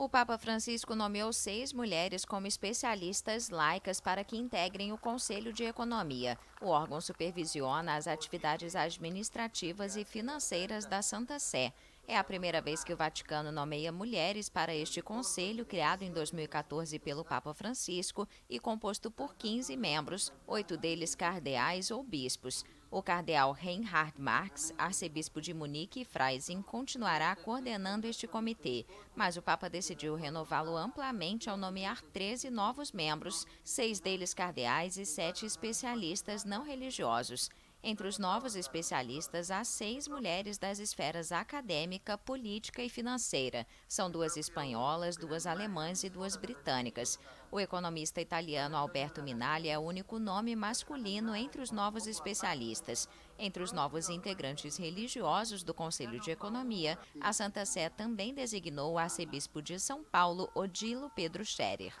O Papa Francisco nomeou 6 mulheres como especialistas laicas para que integrem o Conselho de Economia. O órgão supervisiona as atividades administrativas e financeiras da Santa Sé. É a primeira vez que o Vaticano nomeia mulheres para este conselho, criado em 2014 pelo Papa Francisco e composto por 15 membros, 8 deles cardeais ou bispos. O cardeal Reinhard Marx, arcebispo de Munique e Freising, continuará coordenando este comitê, mas o Papa decidiu renová-lo amplamente ao nomear 13 novos membros, 6 deles cardeais e 7 especialistas não religiosos. Entre os novos especialistas, há 6 mulheres das esferas acadêmica, política e financeira. São 2 espanholas, 2 alemãs e 2 britânicas. O economista italiano Alberto Minalli é o único nome masculino entre os novos especialistas. Entre os novos integrantes religiosos do Conselho de Economia, a Santa Sé também designou o arcebispo de São Paulo, Odilo Pedro Scherer.